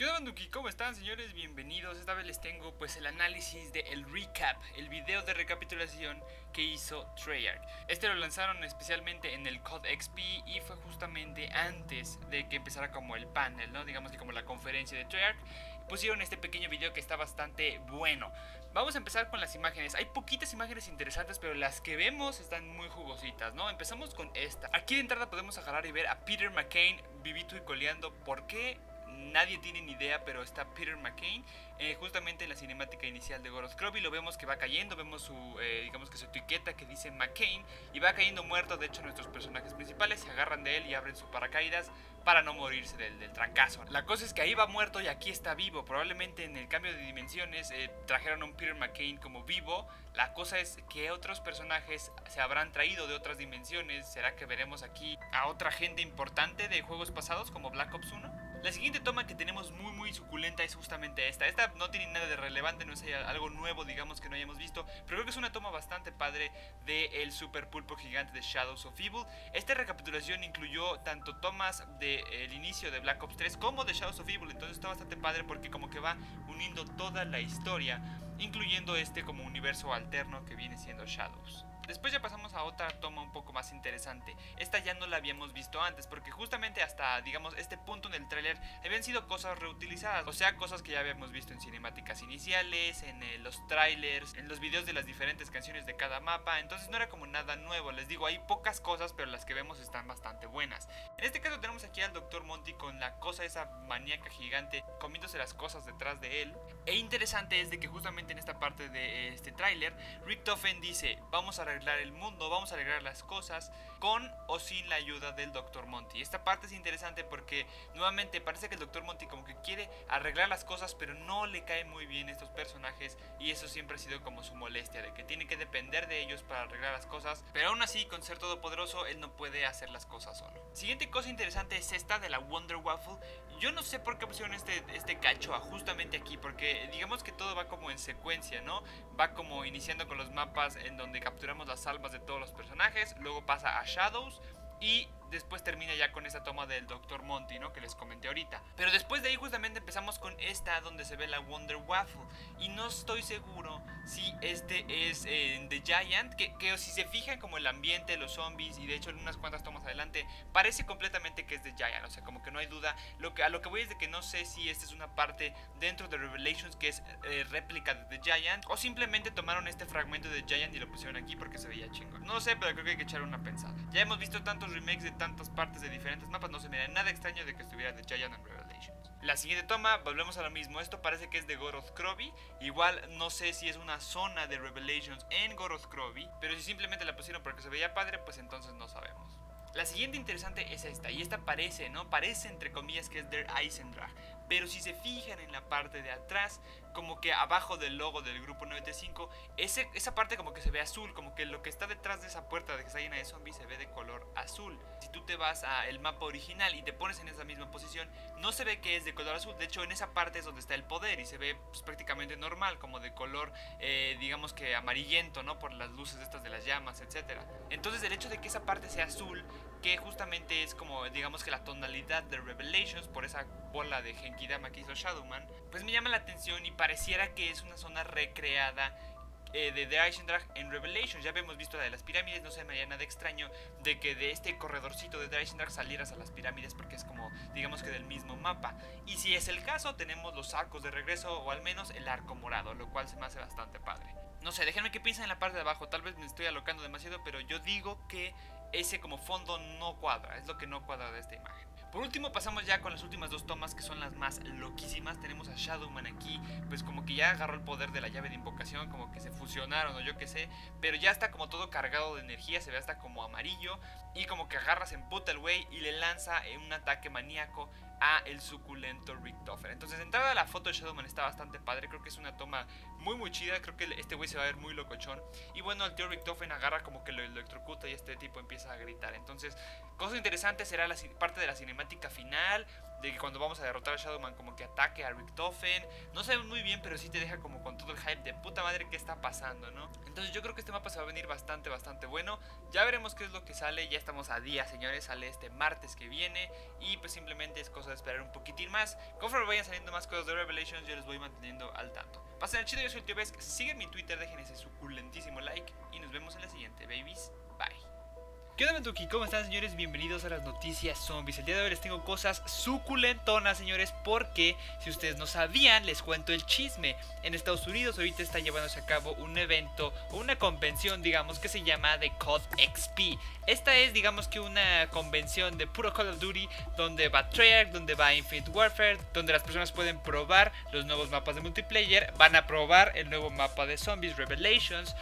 ¿Qué onda, Banduki? ¿Cómo están, señores? Bienvenidos. Esta vez les tengo pues el análisis de el recap, el video de recapitulación que hizo Treyarch. Este lo lanzaron especialmente en el Code XP y fue justamente antes de que empezara como el panel, ¿no? Digamos que como la conferencia de Treyarch. Pusieron este pequeño video que está bastante bueno. Vamos a empezar con las imágenes. Hay poquitas imágenes interesantes, pero las que vemos están muy jugositas, ¿no? Empezamos con esta. Aquí de entrada podemos agarrar y ver a Peter McCain vivito y coleando. ¿Por qué? Nadie tiene ni idea, pero está Peter McCain justamente en la cinemática inicial de Gorod Krovi. Lo vemos que va cayendo, vemos su, digamos que su etiqueta que dice McCain, y va cayendo muerto. De hecho, nuestros personajes principales se agarran de él y abren su paracaídas para no morirse del trancazo. La cosa es que ahí va muerto y aquí está vivo. Probablemente en el cambio de dimensiones trajeron a un Peter McCain como vivo. La cosa es que otros personajes se habrán traído de otras dimensiones. ¿Será que veremos aquí a otra gente importante de juegos pasados como Black Ops 1? La siguiente toma que tenemos muy suculenta es justamente esta. Esta no tiene nada de relevante, no es algo nuevo, digamos, que no hayamos visto, pero creo que es una toma bastante padre del super pulpo gigante de Shadows of Evil. Esta recapitulación incluyó tanto tomas del inicio de Black Ops 3 como de Shadows of Evil, entonces está bastante padre porque como que va uniendo toda la historia, incluyendo este como universo alterno que viene siendo Shadows. Después ya pasamos a otra toma un poco más interesante. Esta ya no la habíamos visto antes, porque justamente hasta, digamos, este punto en el tráiler habían sido cosas reutilizadas. O sea, cosas que ya habíamos visto en cinemáticas iniciales, en los trailers, en los videos de las diferentes canciones de cada mapa. Entonces no era como nada nuevo. Les digo, hay pocas cosas, pero las que vemos están bastante buenas. En este caso tenemos aquí al Dr. Monty con la cosa esa maníaca gigante, comiéndose las cosas detrás de él. E interesante es de que justamente en esta parte de este tráiler, Richtofen dice, vamos a el mundo, vamos a alegrar las cosas con o sin la ayuda del Dr. Monty. Esta parte es interesante porque nuevamente parece que el Dr. Monty como que quiere arreglar las cosas, pero no le caen muy bien estos personajes, y eso siempre ha sido como su molestia, de que tiene que depender de ellos para arreglar las cosas, pero aún así, con ser todopoderoso, él no puede hacer las cosas solo. Siguiente cosa interesante es esta de la Wunderwaffe. Yo no sé por qué pusieron este cacho justamente aquí, porque digamos que todo va como en secuencia, ¿no? Va como iniciando con los mapas en donde capturamos las almas de todos los personajes, luego pasa a Shadows y después termina ya con esta toma del Dr. Monty, ¿no? Que les comenté ahorita. Pero después de ahí justamente empezamos con esta donde se ve la Wunderwaffe. Y no estoy seguro si este es The Giant, que si se fijan como el ambiente, los zombies, y de hecho en unas cuantas tomas adelante, parece completamente que es The Giant. O sea, como que no hay duda. A lo que voy es de que no sé si esta es una parte dentro de Revelations que es réplica de The Giant, o simplemente tomaron este fragmento de The Giant y lo pusieron aquí porque se veía chingón. No sé, pero creo que hay que echar una pensada. Ya hemos visto tantos remakes de tantas partes de diferentes mapas, no se mira nada extraño de que estuviera The Giant en Revelations. La siguiente toma, volvemos a lo mismo. Esto parece que es de Gorod Krovi. Igual no sé si es una zona de Revelations en Gorod Krovi, pero si simplemente la pusieron porque se veía padre, pues entonces no sabemos. La siguiente interesante es esta, y esta parece, ¿no? Parece entre comillas que es Der Eisendrache, pero si se fijan en la parte de atrás, como que abajo del logo del Grupo 95, esa parte como que se ve azul, como que lo que está detrás de esa puerta de que está llena de zombies se ve de color azul. Si tú te vas al mapa original y te pones en esa misma posición, no se ve que es de color azul. De hecho, en esa parte es donde está el poder y se ve pues prácticamente normal, como de color, digamos que amarillento, ¿no? Por las luces estas de las llamas, etcétera. Entonces, el hecho de que esa parte sea azul, que justamente es como, digamos que la tonalidad de Revelations, por esa bola de Genkidama que hizo Shadowman, pues me llama la atención y pareciera que es una zona recreada de The Eisendrache en Revelations. Ya habíamos visto la de las pirámides, no se me haría nada extraño de que de este corredorcito de The Eisendrache salieras a las pirámides, porque es como, digamos que del mismo mapa. Y si es el caso, tenemos los arcos de regreso, o al menos el arco morado, lo cual se me hace bastante padre. No sé, déjenme que piensen en la parte de abajo, tal vez me estoy alocando demasiado, pero yo digo que ese como fondo no cuadra, es lo que no cuadra de esta imagen. Por último pasamos ya con las últimas dos tomas, que son las más loquísimas. Tenemos a Shadowman aquí, pues como que ya agarró el poder de la llave de invocación, como que se fusionaron o yo qué sé, pero ya está como todo cargado de energía, se ve hasta como amarillo, y como que agarra, se emputa el güey y le lanza un ataque maníaco a el suculento Richtofen. Entonces, de entrada, la foto de Shadowman está bastante padre. Creo que es una toma muy chida. Creo que este güey se va a ver muy locochón. Y bueno, el tío Richtofen agarra, como que lo electrocuta, y este tipo empieza a gritar. Entonces, cosa interesante será la parte de la cinemática final, de que cuando vamos a derrotar a Shadowman como que ataque a Richtofen. No sabemos muy bien, pero sí te deja como con todo el hype de puta madre que está pasando, ¿no? Entonces yo creo que este mapa se va a venir bastante bueno. Ya veremos qué es lo que sale. Ya estamos a día, señores. Sale este martes que viene. Y pues simplemente es cosa de esperar un poquitín más. Conforme vayan saliendo más cosas de Revelations, yo les voy manteniendo al tanto. Pasen el chido, yo soy el tío Besk. Sigan mi Twitter, dejen ese suculentísimo like. Y nos vemos en la siguiente, babies. Bye. ¿Qué onda, Mentuki? ¿Cómo están, señores? Bienvenidos a las noticias zombies. El día de hoy les tengo cosas suculentonas, señores, porque si ustedes no sabían, les cuento el chisme. En Estados Unidos ahorita está llevándose a cabo un evento o una convención, digamos, que se llama The Code XP. Esta es, digamos, que una convención de puro Call of Duty, donde va Treyarch, donde va Infinite Warfare, donde las personas pueden probar los nuevos mapas de multiplayer, van a probar el nuevo mapa de zombies, Revelations,